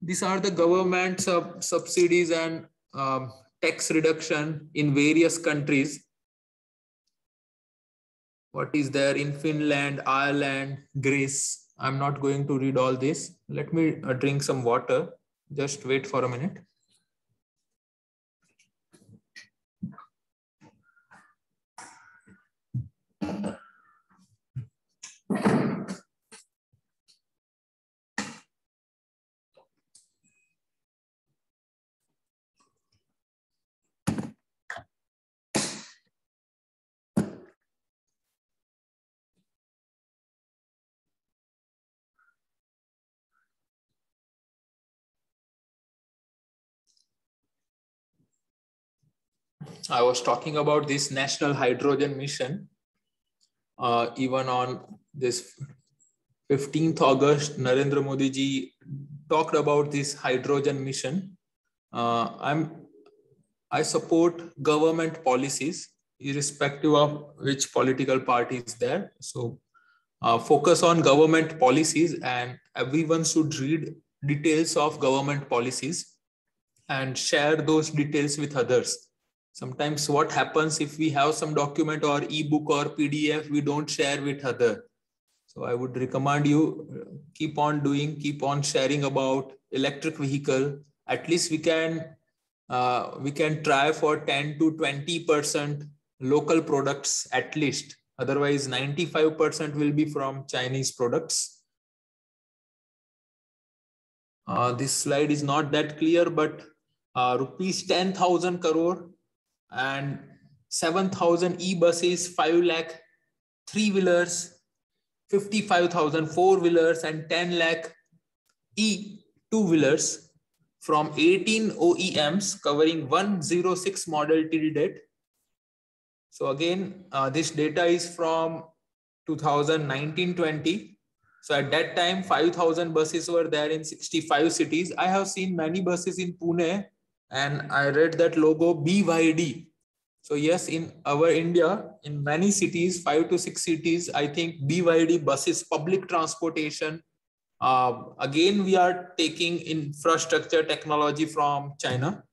These are the government subsidies and tax reduction in various countries. What is there in Finland, Ireland, Greece? I'm not going to read all this. Let me drink some water. Just wait for a minute. I was talking about this National Hydrogen Mission. Even on this 15th August, Narendra Modi ji talked about this hydrogen mission. I support government policies, irrespective of which political party is there. So focus on government policies, and everyone should read details of government policies and share those details with others. Sometimes what happens if we have some document or ebook or PDF, we don't share with other. So I would recommend you keep on sharing about electric vehicle. At least we can try for 10 to 20% local products at least. Otherwise, 95% will be from Chinese products. This slide is not that clear, but rupees 10,000 crore. And 7,000 e-buses, 5 lakh 3-wheelers, 55,000 4-wheelers, and 10 lakh e-2-wheelers from 18 OEMs covering 106 model till date. So again, this data is from 2019-20. So at that time, 5,000 buses were there in 65 cities. I have seen many buses in Pune. And I read that logo BYD. So yes, in our India, in many cities, 5 to 6 cities, I think BYD buses, public transportation. Again, we are taking infrastructure technology from China.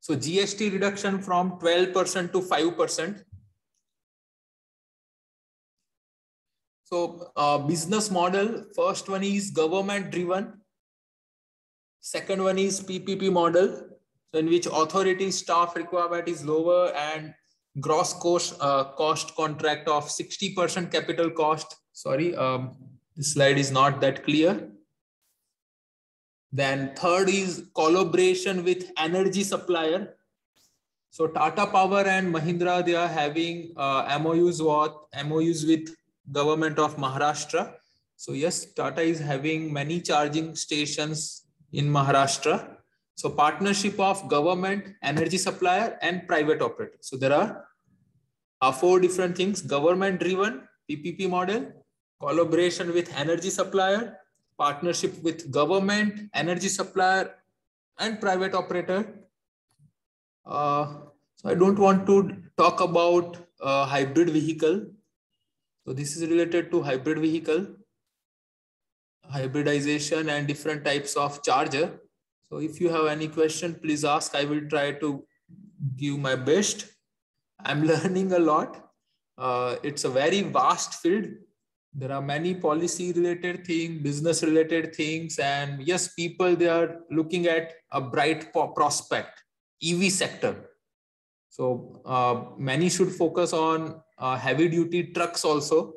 So GST reduction from 12% to 5%. So business model, first one is government driven. Second one is PPP model, in which authority staff requirement is lower and gross cost, cost contract of 60% capital cost. Sorry, this slide is not that clear. Then third is collaboration with energy supplier. So Tata Power and Mahindra, they are having MOUs with government of Maharashtra. So yes, Tata is having many charging stations in Maharashtra. So partnership of government, energy supplier, and private operator. So there are 4 different things: government driven, PPP model, collaboration with energy supplier, partnership with government, energy supplier, and private operator. So I don't want to talk about hybrid vehicle. So this is related to hybrid vehicle, hybridization, and different types of charger. So if you have any question, please ask. I will try to give my best. I'm learning a lot. It's a very vast field. There are many policy related things, business related things, and yes, people, they are looking at a bright prospect, EV sector. So many should focus on heavy duty trucks also.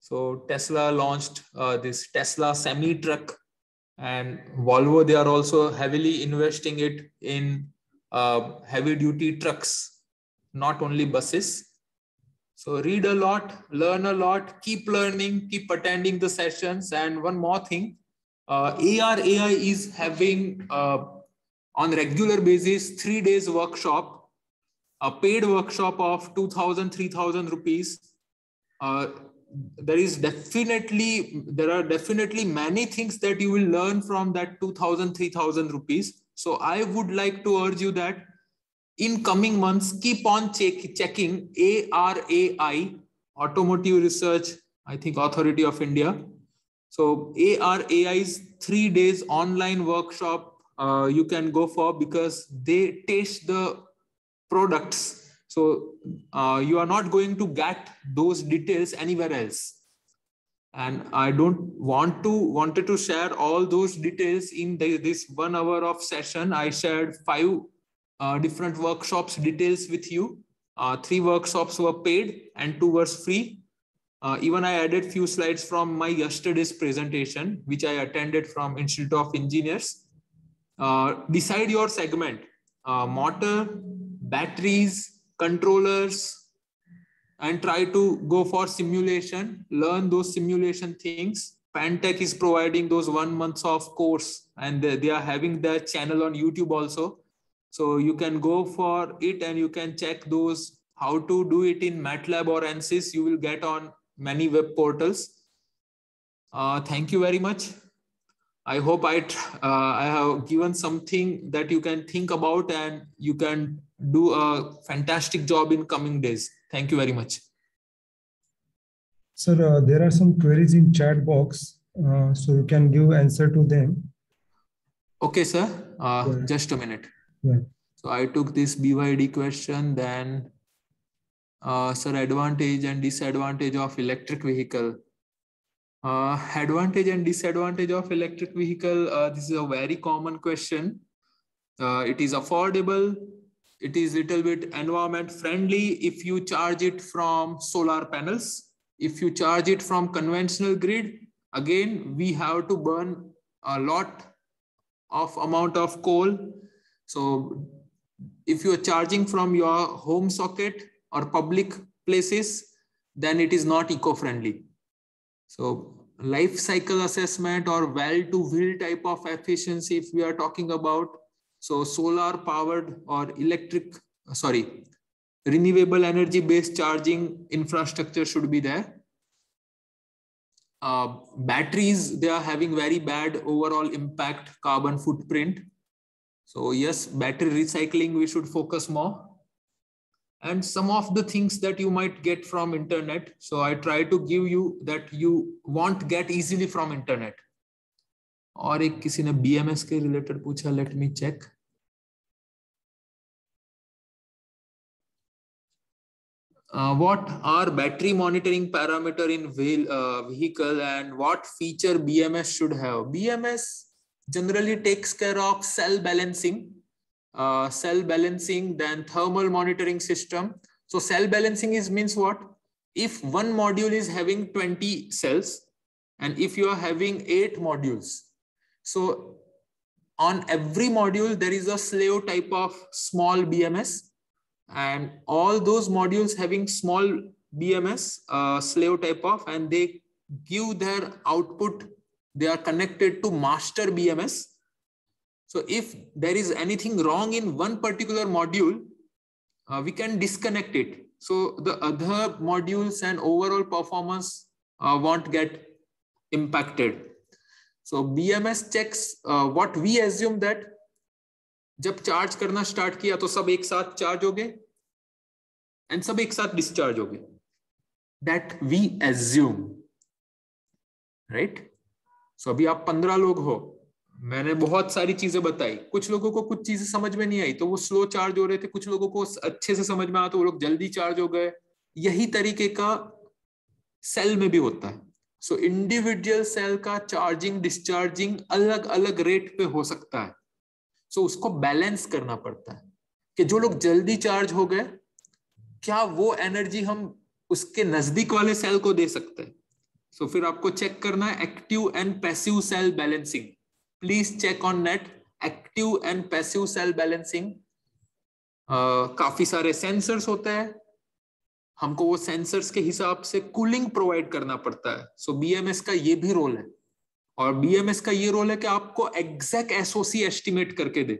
So Tesla launched this Tesla Semi truck, and Volvo, they are also heavily investing it in heavy duty trucks, not only buses. So read a lot, learn a lot, keep learning, keep attending the sessions. And one more thing, ARAI is having on regular basis 3 days workshop, a paid workshop of 2,000, 3,000 rupees. There are definitely many things that you will learn from that 2,000, 3,000 rupees. So I would like to urge you that in coming months, keep on checking ARAI, Automotive Research, I think, Authority of India. So ARAI's 3 days online workshop you can go for, because they taste the products. So you are not going to get those details anywhere else. And I wanted to share all those details in this 1 hour of session. I shared 5 different workshops details with you. 3 workshops were paid and 2 were free. Even I added few slides from my yesterday's presentation, which I attended from Institute of Engineers. Decide your segment: motor, batteries, controllers, and try to go for simulation. Learn those simulation things. Pantech is providing those 1 month of course, and they are having their channel on YouTube also. So you can go for it and you can check those how to do it in MATLAB or ANSYS. You will get on many web portals. Thank you very much. I hope I have given something that you can think about and you can do a fantastic job in coming days. Thank you very much. Sir, there are some queries in chat box, so you can give answer to them. Okay, sir. Yeah. Just a minute. Yeah. So I took this BYD question, then sir, advantage and disadvantage of electric vehicle. Advantage and disadvantage of electric vehicle. This is a very common question. It is affordable. It is little bit environment friendly if you charge it from solar panels. If you charge it from conventional grid, again, we have to burn a lot of amount of coal. So if you are charging from your home socket or public places, then it is not eco-friendly. So life cycle assessment or well-to-wheel type of efficiency, if we are talking about. So solar powered or electric, sorry, renewable energy based charging infrastructure should be there. Batteries, they are having very bad overall impact carbon footprint. So yes, battery recycling, we should focus more. And some of the things that you might get from internet. So I try to give you that you won't get easily from internet. और एक किसी ने BMS के related पूछा, let me check. What are battery monitoring parameter in vehicle and what feature BMS should have? BMS generally takes care of cell balancing, then thermal monitoring system. So cell balancing is means what? If one module is having 20 cells and if you are having 8 modules, so on every module, there is a slave type of small BMS, and all those modules having small BMS, slave type of, and they give their output. They are connected to master BMS. So if there is anything wrong in one particular module, we can disconnect it. So the other modules and overall performance won't get impacted. So BMS checks what we assume that जब charge करना start किया तो सब एक साथ charge हो गए and सब एक साथ डिस्चार्ज हो गए. That we assume, right? So अभी आप 15 लोग हो, मैंने बहुत सारी चीजें बताई. कुछ लोगों को कुछ चीजें समझ में नहीं आई तो वो स्लो चार्ज हो रहे थे, कुछ लोगों को अच्छे से समझ में आया तो वो लोग जल्दी चार्ज हो गए. यही तरीके का सेल में भी होता है. सो इंडिविजुअल सेल का चार्जिंग डिस्चार्जिंग अलग अलग रेट पे हो सकता है. सो उसको बैलेंस करना पड़ता है कि जो लोग जल्दी चार्ज हो गए क्या वो एनर्जी हम उसके नजदीक वाले सेल को दे सकते हैं. सो फिर आपको चेक करना है active and passive cell balancing. Please check on net active and passive cell balancing. काफी सारे सेंसर्स होते हैं, हमको वो सेंसर्स के हिसाब से कूलिंग प्रोवाइड करना पड़ता है. सो बीएमएस का ये भी रोल है, और बीएमएस का ये रोल है कि आपको एग्जैक्ट एसओसी एस्टिमेट करके दे.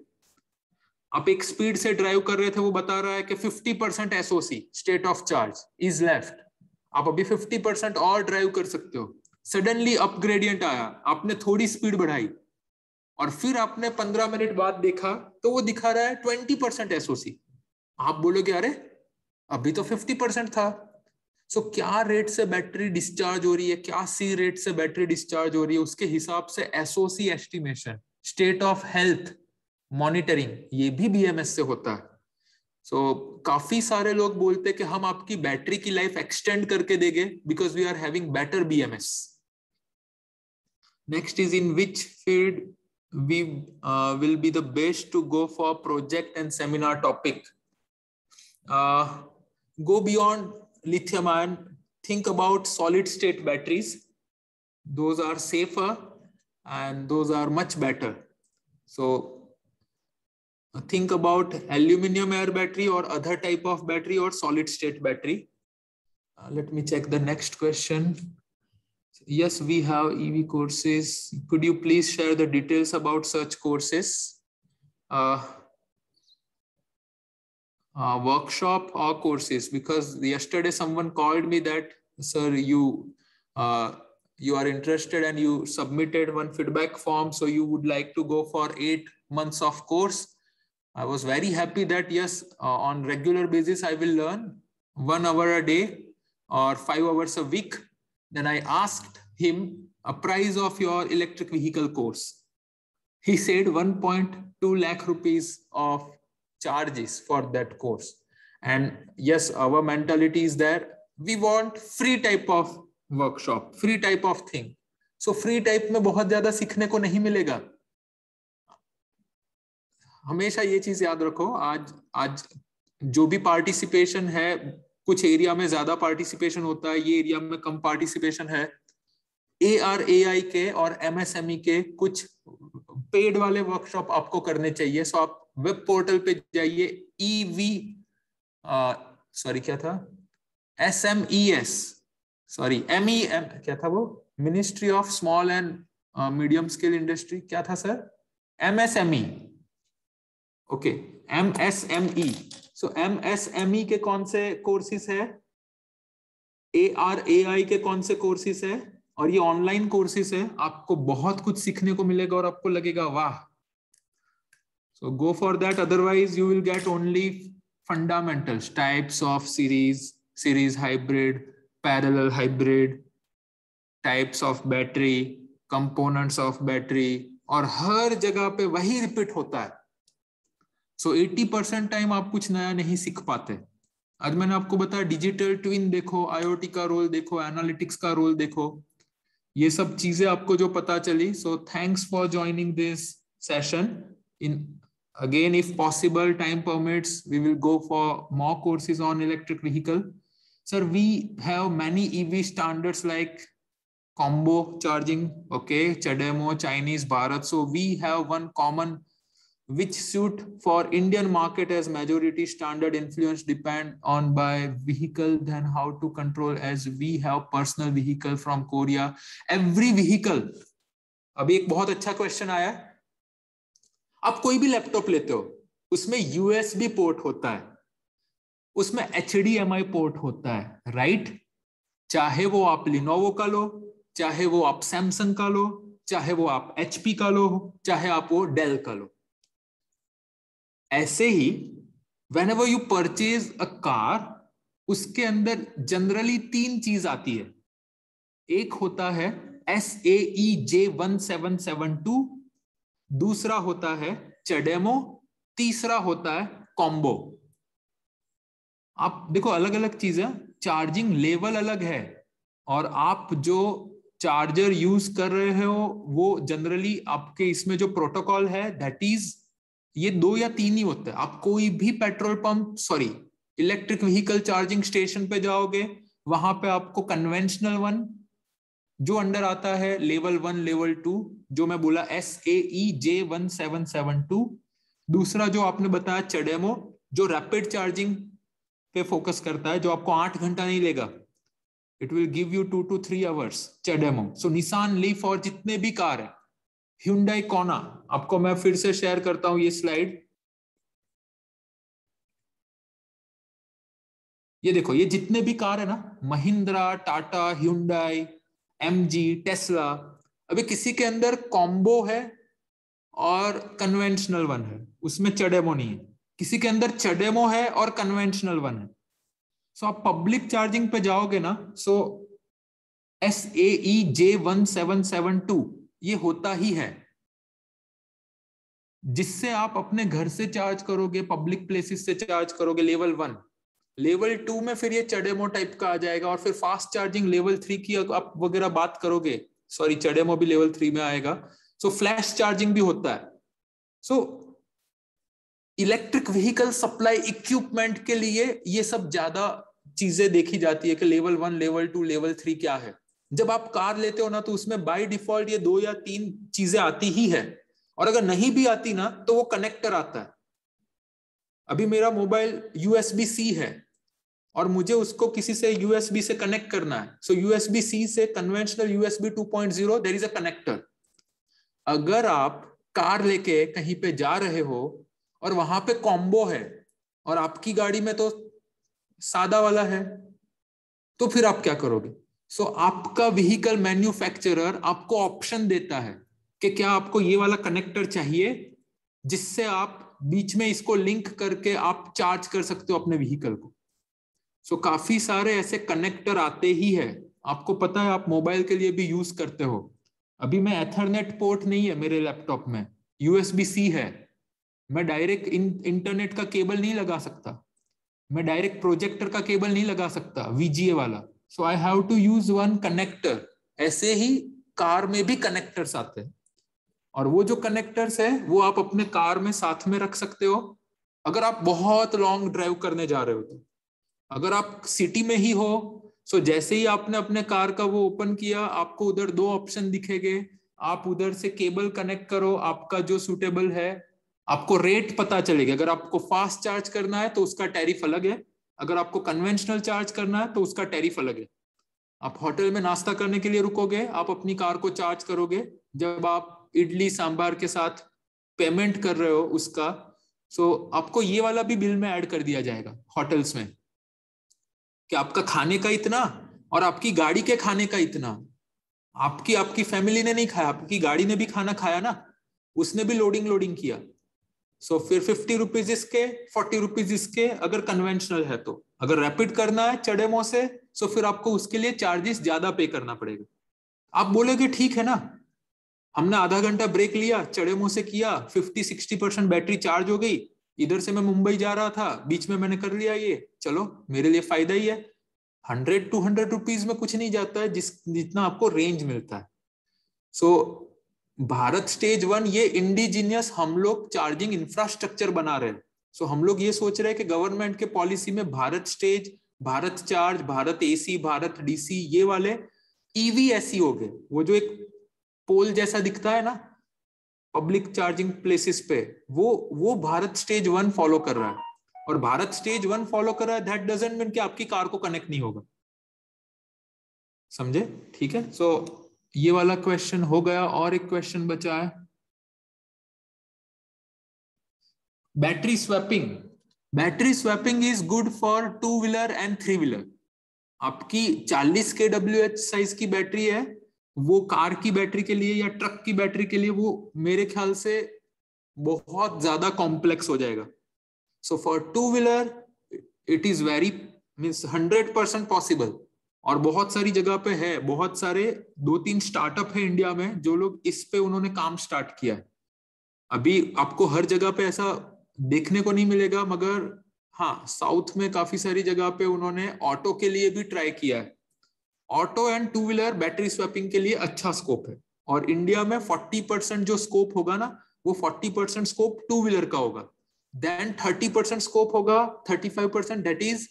आप एक स्पीड से ड्राइव कर रहे थे, वो बता रहा है कि 50% SOC state of charge is left. आप अभी 50% और ड्राइव कर सकते हो. सडनली अपग्रेडियंट आया, आपने थोड़ी स्पीड बढ़ाई और फिर आपने 15 मिनट बाद देखा तो वो दिखा रहा है 20% एसओसी. आप बोलोगे अरे अभी तो 50% था. सो क्या रेट से बैटरी डिस्चार्ज हो रही है, क्या सी रेट से बैटरी डिस्चार्ज हो रही है, उसके हिसाब से SOC estimation, state of health monitoring, ये भी बीएमएस से होता है। सो काफी सारे लोग बोलते हैं कि हम आपकी बैटरी की लाइफ एक्सटेंड करके देंगे because we are having better BMS. Next is in which field we will be the best to go for project and seminar topic. Go beyond lithium ion, think about solid state batteries, those are safer and those are much better. So think about aluminum air battery or other type of battery or solid state battery. Let me check the next question. Yes, we have EV courses. Could you please share the details about such courses? Workshop or courses, because yesterday someone called me that sir you are interested and you submitted one feedback form, so you would like to go for 8 months of course. I was very happy that yes, on regular basis I will learn 1 hour a day or 5 hours a week. Then I asked him a price of your electric vehicle course. He said 1.2 lakh rupees of charges for that course. And yes, our mentality is there, we want free type of workshop, free type of thing. So free type में बहुत ज्यादा सीखने को नहीं मिलेगा। हमेशा ये चीज याद रखो, आज जो भी पार्टिसिपेशन है, कुछ एरिया में ज्यादा पार्टिसिपेशन होता है, ये एरिया में कम पार्टिसिपेशन है। ARAI के और MSME के कुछ पेड वाले वर्कशॉप आपको करने चाहिए। सो आप वेब पोर्टल पे जाइए, ministry of small and medium scale industry, क्या था sir, MSME, okay, MSME। So MSME के कौन से कोर्सेस है, ARAI के कौन से कोर्सेस है, और ये ऑनलाइन कोर्सेस है, आपको बहुत कुछ सीखने को मिलेगा और आपको लगेगा वाह। So go for that, otherwise you will get only fundamentals, types of series hybrid, parallel hybrid, types of battery, components of battery, और हर जगह पे वही रिपीट होता है। So 80% टाइम आप कुछ नया नहीं सीख पाते। आज मैंने आपको बताया डिजिटल ट्विन देखो, IoT का रोल देखो, एनालिटिक्स का रोल देखो, ये सब चीजें आपको जो पता चली। So thanks for joining this session. Again, if possible, time permits, we will go for more courses on electric vehicle. Sir, we have many EV standards like combo charging, okay, CHAdeMO, Chinese, Bharat. So we have one common which suit for Indian market as majority standard, influence depend on by vehicle, then how to control, as we have personal vehicle from Korea. Every vehicle. अभी एक बहुत अच्छा question आया है। आप कोई भी laptop लेते हो, उसमें USB पोर्ट होता है, उसमें HDMI पोर्ट होता है, राइट? चाहे वो आप लिनोवो का लो, चाहे वो आप सैमसंग का लो, चाहे वो आप HP का लो, चाहे आप वो डेल का लो। ऐसे ही whenever you purchase a car, उसके अंदर जनरली 3 चीज आती है। एक होता है SAE J1772, दूसरा होता है CHAdeMO, तीसरा होता है कॉम्बो। आप देखो अलग अलग चीजें, चार्जिंग लेवल अलग है, और आप जो चार्जर यूज कर रहे हो वो जनरली आपके इसमें जो प्रोटोकॉल है दैट इज, ये 2 या 3 ही होते हैं। आप कोई भी petrol pump, sorry electric vehicle charging station पे जाओगे, वहां पे आपको कन्वेंशनल वन जो अंडर आता है, लेवल 1 लेवल 2, जो मैं बोला SAE J1772, दूसरा जो आपने बताया CHAdeMO, जो रैपिड चार्जिंग पे फोकस करता है, जो आपको 8 घंटा नहीं लेगा, it will give you 2 to 3 hours CHAdeMO. So Nissan Leaf और जितने भी कार है, Hyundai Kona, आपको मैं फिर से शेयर करता हूं ये स्लाइड। ये देखो, ये जितने भी कार है ना, Mahindra, Tata, Hyundai, MG, Tesla, अभी किसी के अंदर कॉम्बो है और कन्वेंशनल वन है, उसमें CHAdeMO नहीं है, किसी के अंदर CHAdeMO है और कन्वेंशनल वन है। सो आप पब्लिक चार्जिंग पे जाओगे ना, सो SAE J1772 ये होता ही है, जिससे आप अपने घर से चार्ज करोगे, पब्लिक प्लेसेस से चार्ज करोगे, लेवल 1। लेवल 2 में फिर ये चडेमो टाइप का आ जाएगा, और फिर फास्ट चार्जिंग लेवल 3 की आप वगैरह बात करोगे, सॉरी चडेमो भी लेवल 3 में आएगा। सो फ्लैश चार्जिंग भी होता है। So electric vehicle supply equipment के लिए ये सब ज्यादा चीजें देखी जाती है कि लेवल 1, लेवल 2, लेवल 3 क्या है। जब आप कार लेते हो ना तो उसमें बाय डिफॉल्ट ये 2 या 3 चीजें आती ही है, और अगर नहीं भी आती ना तो वो कनेक्टर आता है। अभी मेरा मोबाइल USB-C है और मुझे उसको किसी से USB से कनेक्ट करना है। सो USB-C से conventional USB 2.0 there is a connector. अगर आप कार लेके कहीं पे जा रहे हो और वहां पे कॉम्बो है और आपकी गाड़ी में तो सादा वाला है, तो फिर आप क्या करोगे? सो आपका व्हीकल मैन्युफैक्चरर आपको ऑप्शन देता है कि क्या आपको ये वाला कनेक्टर चाहिए, जिससे आप बीच में इसको लिंक करके आप चार्ज कर सकते हो अपने व्हीकल को। सो काफी सारे ऐसे कनेक्टर आते ही है। आपको पता है आप मोबाइल के लिए भी यूज करते हो। अभी मैं एथरनेट पोर्ट नहीं है मेरे लैपटॉप में, USB-C है, मैं डायरेक्ट इंटरनेट का केबल नहीं लगा सकता, मैं डायरेक्ट प्रोजेक्टर का केबल नहीं लगा सकता VGA वाला। So I have to use one connector. ऐसे ही कार में भी कनेक्टर्स आते हैं, और वो जो कनेक्टर्स है वो आप अपने कार में साथ में रख सकते हो अगर आप बहुत लॉन्ग ड्राइव करने जा रहे हो तो। अगर आप सिटी में ही हो, सो जैसे ही आपने अपने कार का वो ओपन किया, आपको उधर 2 ऑप्शन दिखेंगे। आप उधर से केबल कनेक्ट करो, आपका जो सूटेबल है, आपको रेट पता चलेगा। अगर आपको फास्ट चार्ज करना है तो उसका टैरिफ अलग है, अगर आपको कन्वेंशनल चार्ज करना है तो उसका टैरिफ अलग है। आप होटल में नाश्ता करने के लिए रुकोगे, आप अपनी कार को चार्ज करोगे, जब आप इडली सांभर के साथ पेमेंट कर रहे हो उसका, सो आपको ये वाला भी बिल में ऐड कर दिया जाएगा होटल्स में, कि आपका खाने का इतना और आपकी गाड़ी के खाने का इतना। आपकी फैमिली ने नहीं खाया, आपकी गाड़ी ने भी खाना खाया ना, उसने भी लोडिंग किया। सो फिर 50 रुपीज इसके, 40 रुपीज इसके अगर कन्वेंशनल है तो। अगर रैपिड करना है चडेमो से, सो फिर आपको उसके लिए चार्जेस ज्यादा पे करना पड़ेगा। आप बोलोगे ठीक है ना, हमने आधा घंटा ब्रेक लिया, चडेमो से किया, 50-60% बैटरी चार्ज हो गई, इधर से मैं मुंबई जा रहा था, बीच में मैंने कर लिया ये, चलो मेरे लिए फायदा ही है। 100-200 रुपीज में कुछ नहीं जाता है जितना आपको रेंज मिलता है। सो भारत स्टेज 1 ये इंडिजिनियस हम लोग चार्जिंग इंफ्रास्ट्रक्चर बना रहे हैं। सो हम लोग ये सोच रहे हैं कि गवर्नमेंट के पॉलिसी में Bharat stage, Bharat charge, Bharat AC, Bharat DC, ये वाले EVSE हो गए। वो जो एक पोल जैसा दिखता है ना पब्लिक चार्जिंग प्लेसेस पे, वो भारत स्टेज 1 फॉलो कर रहा है। और भारत स्टेज 1 फॉलो कर रहा है, दैट डजंट मीन कि आपकी कार को कनेक्ट नहीं होगा। समझे? ठीक है। सो ये वाला क्वेश्चन हो गया। और एक क्वेश्चन बचा है, battery swapping. Battery swapping is good for 2 wheeler and 3 wheeler. आपकी 40 kWh साइज की बैटरी है, वो कार की बैटरी के लिए या ट्रक की बैटरी के लिए वो मेरे ख्याल से बहुत ज्यादा कॉम्प्लेक्स हो जाएगा। So for 2 wheeler it is very means 100% possible. और बहुत सारी जगह पे है, बहुत सारे 2-3 स्टार्टअप है इंडिया में जो लोग इस पे उन्होंने काम स्टार्ट किया है। अभी आपको हर जगह पे ऐसा देखने को नहीं मिलेगा, मगर हाँ साउथ में काफी सारी जगह पे उन्होंने ऑटो के लिए भी ट्राई किया है। Auto and 2 wheeler battery swapping के लिए अच्छा स्कोप है। और इंडिया में 40% जो स्कोप होगा ना, वो 40% स्कोप 2 व्हीलर का होगा, देन 30% स्कोप होगा, 35% दैट इज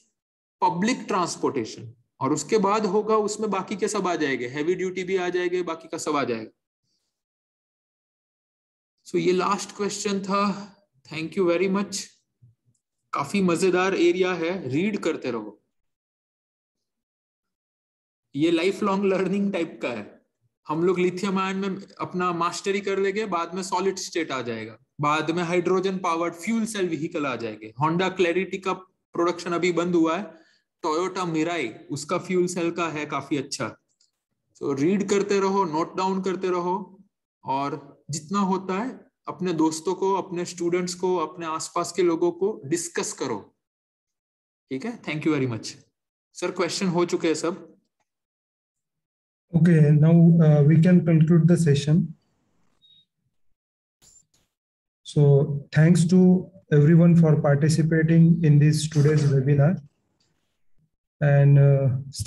पब्लिक ट्रांसपोर्टेशन, और उसके बाद होगा उसमें बाकी के सब आ जाएंगे, हैवी ड्यूटी भी आ जाएंगे, बाकी का सब आ जाएगा। सो ये लास्ट क्वेश्चन था। Thank you very much. काफी मजेदार एरिया है, रीड करते रहो, ये लाइफ लॉन्ग लर्निंग टाइप का है। हम लोग लिथियम आयन में अपना मास्टरी कर लेंगे, बाद में सॉलिड स्टेट आ जाएगा, बाद में hydrogen powered fuel cell vehicle आ जाएंगे। होंडा क्लैरिटी का प्रोडक्शन अभी बंद हुआ है, टोयोटा मिराई उसका फ्यूल सेल का है, काफी अच्छा। तो रीड करते रहो, नोट डाउन करते रहो, और जितना होता है अपने दोस्तों को, अपने स्टूडेंट्स को, अपने आसपास के लोगों को डिस्कस करो। ठीक है, thank you very much. Sir question हो चुके हैं सब. Okay, now we can conclude the session. So thanks to everyone for participating in this today's webinar, and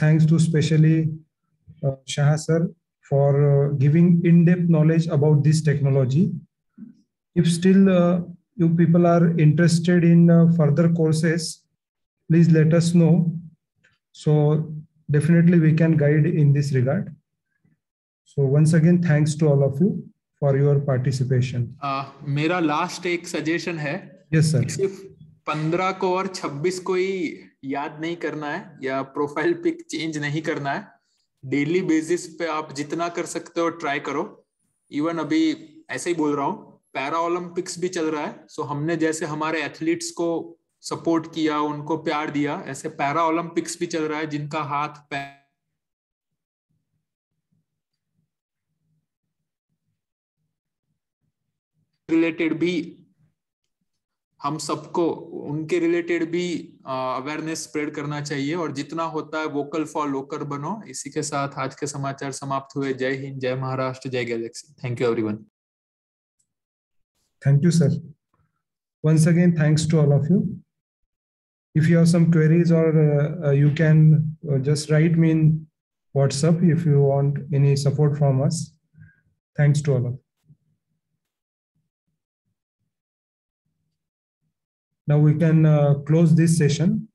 thanks to especially Shah sir for giving in-depth knowledge about this technology. If still you people are interested in further courses, please let us know. So definitely we can guide in this regard. So once again, thanks to all of you for your participation. मेरा last एक suggestion है. Yes sir. सिर्फ 15 को और 26 को ही याद नहीं करना है या प्रोफाइल पिक चेंज नहीं करना है. डेली बेसिस पे आप जितना कर सकते हो ट्राई करो. इवन अभी ऐसे ही बोल रहा हूँ, पैरा ओलंपिक्स भी चल रहा है. सो हमने जैसे हमारे एथलीट्स को सपोर्ट किया, उनको प्यार दिया, ऐसे पैरा ओलंपिक्स भी चल रहा है जिनका हाथ पैर रिलेटेड भी हम सबको उनके रिलेटेड भी अवेयरनेस स्प्रेड करना चाहिए. और जितना होता है वोकल फॉर लोकल बनो. इसी के साथ आज के समाचार समाप्त हुए. जय हिंद, जय महाराष्ट्र, जय Galaxy. Thank you everyone. Thank you sir. Once again, thanks to all of you. If you have some queries, or you can just write me in WhatsApp if you want any support from us. Thanks to all of you. Now we can close this session.